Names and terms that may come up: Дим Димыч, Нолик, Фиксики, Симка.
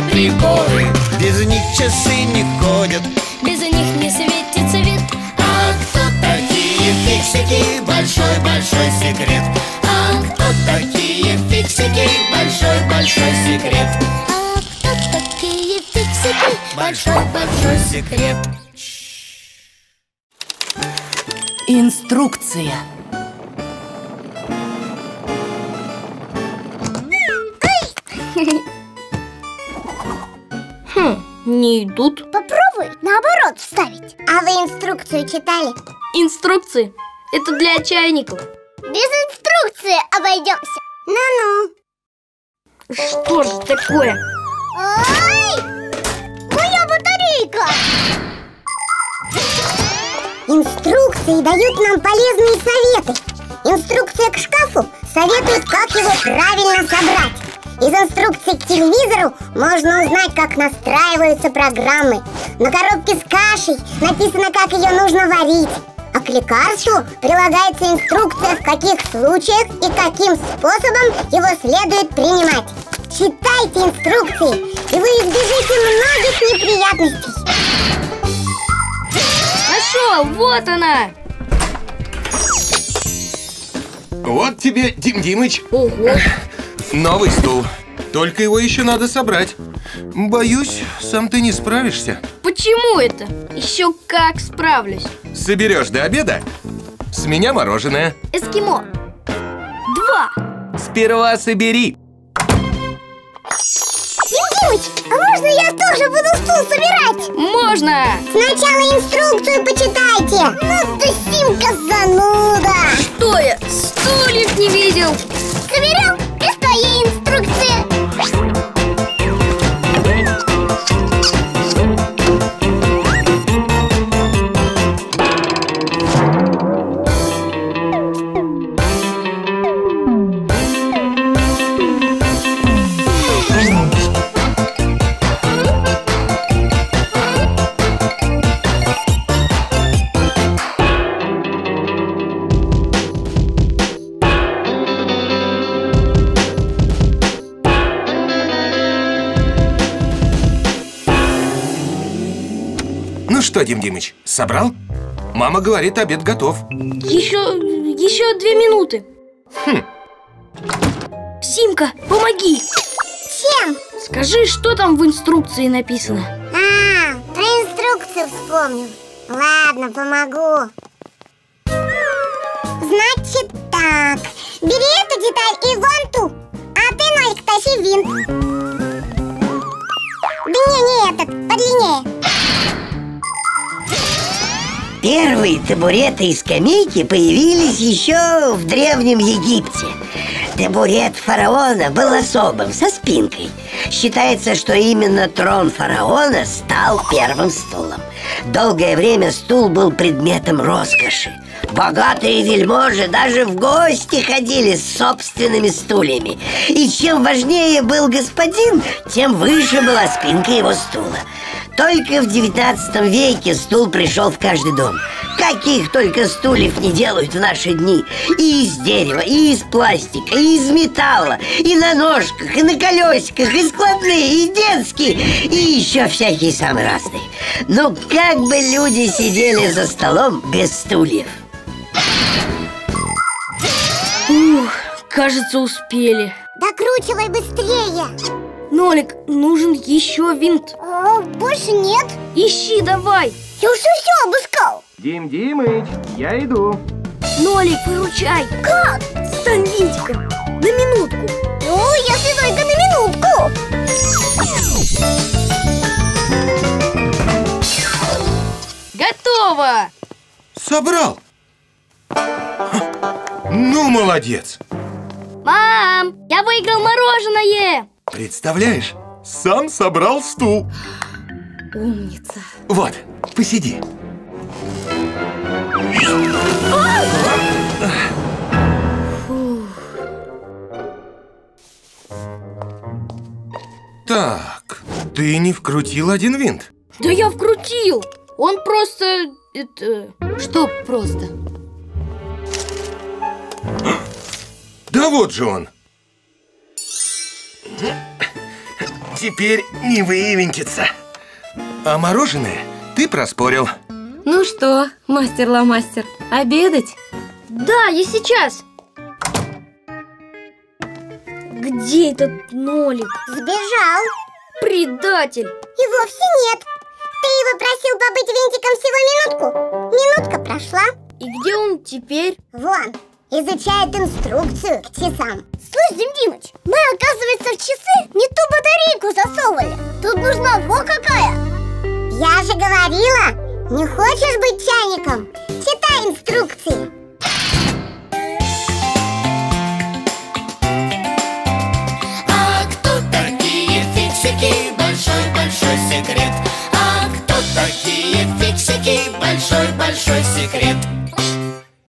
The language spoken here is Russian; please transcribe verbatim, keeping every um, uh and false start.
дорогие приборы, без них часы не ходят, без них не светится вид. А кто такие фиксики? Большой-большой секрет. А кто такие фиксики? Большой-большой секрет. А кто такие фиксики? Большой-большой секрет. Инструкция. Хм, не идут. Попробуй наоборот вставить. А вы инструкцию читали? Инструкции? Это для чайников. Без инструкции обойдемся. Ну-ну. Что же такое? Ой! Моя батарейка! Инструкции дают нам полезные советы. Инструкция к шкафу советует, как его правильно собрать. Из инструкций к телевизору можно узнать, как настраиваются программы. На коробке с кашей написано, как ее нужно варить. А к лекарству прилагается инструкция, в каких случаях и каким способом его следует принимать. Читайте инструкции, и вы избежите многих неприятностей. Нашел, вот она! Вот тебе, Дим Димыч. Ого! Новый стул. Только его еще надо собрать. Боюсь, сам ты не справишься. Почему это? Еще как справлюсь. Соберешь до обеда? С меня мороженое. Эскимо. Два. Сперва собери. Дим Димыч, а можно я тоже буду стул собирать? Можно. Сначала инструкцию почитайте. Ну ты, Симка, зануда. Что я? Стульев не видел. Соберем? Инструкция. Что, Дим Димыч, собрал? Мама говорит, обед готов. Еще, еще две минуты. Хм. Симка, помоги. Чем? Скажи, что там в инструкции написано. А, про инструкцию вспомнил. Ладно, помогу. Значит так. Бери эту деталь и вон ту. А ты, Нолик, тащи винт. Да не, не этот, подлиннее. Первые табуреты и скамейки появились еще в Древнем Египте. Табурет фараона был особым, со спинкой. Считается, что именно трон фараона стал первым стулом. Долгое время стул был предметом роскоши. Богатые вельможи даже в гости ходили с собственными стульями. И чем важнее был господин, тем выше была спинка его стула. Только в девятнадцатом веке стул пришел в каждый дом. Каких только стульев не делают в наши дни. И из дерева, и из пластика, и из металла, и на ножках, и на колесиках, и складные, и детские, и еще всякие самые разные. Но как бы люди сидели за столом без стульев? Ух, кажется, успели. Докручивай быстрее. Нолик, нужен еще винт. А, больше нет. Ищи давай. Я уже все обыскал. Дим Димыч, я иду. Нолик, выручай. Как? Стань винтиком. На минутку. Ну, если только на минутку. Готово. Собрал. Ну, молодец. Мам, я выиграл мороженое. Представляешь, сам собрал стул. Умница. Вот, посиди. Так, ты не вкрутил один винт? Да я вкрутил. Он просто... Это... Что просто? Да вот же он. теперь не выявенькится. А мороженое ты проспорил. Ну что, мастер-ломастер, обедать? Да, я сейчас. Где этот Нолик? Сбежал. Предатель. И вовсе нет. Ты его просил побыть винтиком всего минутку. Минутка прошла. И где он теперь? Вон, изучает инструкцию к часам. Слышь, Дим Димыч, мы, оказывается, в часы не ту батарейку засовывали. Тут нужна во какая. Я же говорила, не хочешь быть чайником? Читай инструкции. А кто такие фиксики? Большой-большой секрет. А кто такие фиксики? Большой-большой секрет.